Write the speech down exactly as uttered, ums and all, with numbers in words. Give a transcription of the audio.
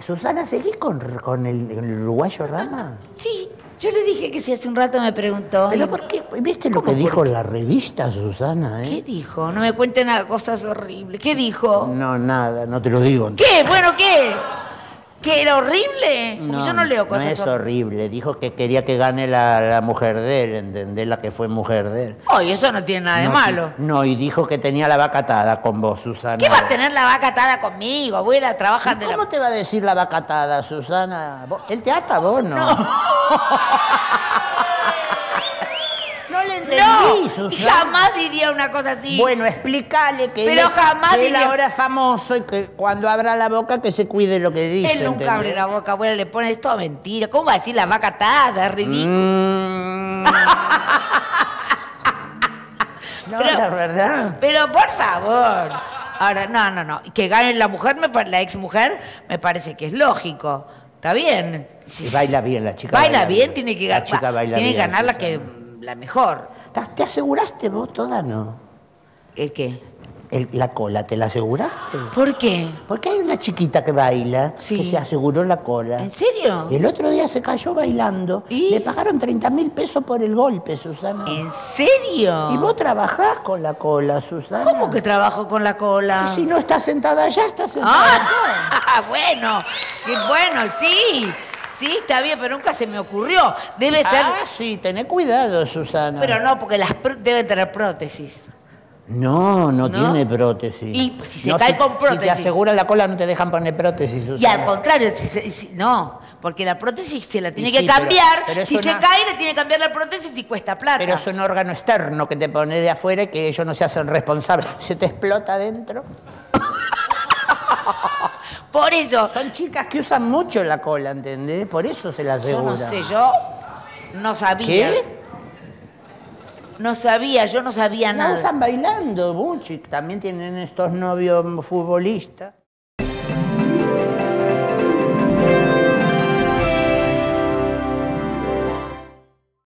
Susana, ¿seguís con, con el, el uruguayo Rama? Sí, yo le dije que si hace un rato me preguntó. ¿Pero por qué? ¿Viste lo que dijo la revista, Susana? ¿Eh? ¿Qué dijo? No me cuenten nada, cosas horribles. ¿Qué dijo? No, nada, no te lo digo. ¿Qué? Bueno, ¿qué? ¿Que era horrible? Porque no, yo no leo cosas. No es horrible. Dijo que quería que gane la, la mujer de él, ¿entendés? La que fue mujer de él. Oye, oh, eso no tiene nada de no, malo. No, y dijo que tenía la vaca atada con vos, Susana. ¿Qué va a tener la vaca atada conmigo, abuela? Trabajan de la... ¿Cómo te va a decir la vaca atada, Susana? ¿Vos? Él te ata, vos no. No, no le entendí, no, Susana. Jamás diría una cosa así. Bueno, explícale que... Pero él, jamás que él diría... ahora es famoso y que cuando abra la boca que se cuide lo que dice. Él nunca abre la boca, abuela, le pone esto a mentira. ¿Cómo va a decir la vaca atada? Ridículo. Mm. No, pero, la verdad. Pero por favor. Ahora, no, no, no. Que gane la mujer, la ex mujer, me parece que es lógico. Está bien. Sí, y baila bien la chica. Baila, baila bien, bien, tiene que, la chica baila tiene bien, que ganar Susana. La que... la mejor. ¿Te aseguraste vos toda, no? ¿El qué? El, la cola, ¿te la aseguraste? ¿Por qué? Porque hay una chiquita que baila, sí, que se aseguró la cola. ¿En serio? Y el otro día se cayó bailando. ¿Y? Le pagaron treinta mil pesos por el golpe, Susana. ¿En serio? Y vos trabajás con la cola, Susana. ¿Cómo que trabajo con la cola? Y si no estás sentada allá, estás sentada acá. Ah, bueno, y bueno, sí. Sí, está bien, pero nunca se me ocurrió. Debe ser... Ah, sí, tené cuidado, Susana. Pero no, porque las pr... deben tener prótesis. No, no, no tiene prótesis. Y si se no, cae si, con prótesis... Si te aseguran la cola no te dejan poner prótesis, Susana. Y al contrario, si se, si, no, porque la prótesis se la tiene sí, que cambiar. Pero, pero si se no... cae, le tiene que cambiar la prótesis y cuesta plata. Pero es un órgano externo que te pone de afuera y que ellos no se hacen responsables. ¿Se te explota adentro? Por eso. Son chicas que usan mucho la cola, ¿entendés? Por eso se la asegura. Yo no sé, yo no sabía. ¿Qué? No sabía, yo no sabía nada. Danzan bailando, Buchi. También tienen estos novios futbolistas.